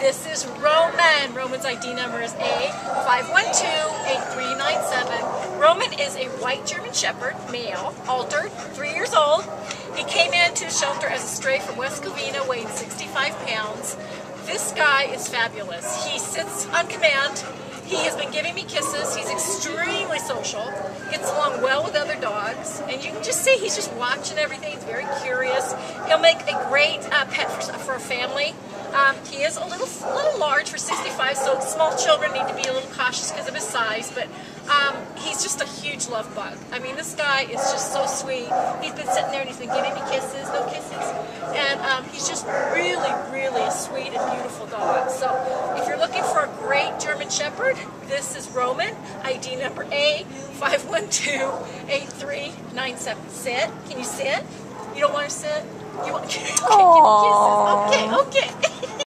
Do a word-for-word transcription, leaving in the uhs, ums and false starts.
This is Roman. Roman's I D number is A five one two eight three nine seven. Roman is a white German Shepherd, male, altered, three years old. He came into shelter as a stray from West Covina, weighing sixty-five pounds. This guy is fabulous. He sits on command. He has been giving me kisses. He's extremely social, gets along well with other dogs, and you can just see he's just watching everything. He's very curious. He'll make a great uh, pet for, for a family. Um, he is a little little large for sixty-five, so small children need to be a little cautious because of his size, but um, he's just a huge love bug. I mean, this guy is just so sweet. He's been sitting there and he's been giving me kisses, no kisses, and um, he's just really, really a sweet and beautiful dog. So if you're looking for a great German Shepherd, this is Roman, I D number A five one two eight three nine seven. Sit. Can you sit? You don't want to sit? You want to give me kisses? Okay, okay.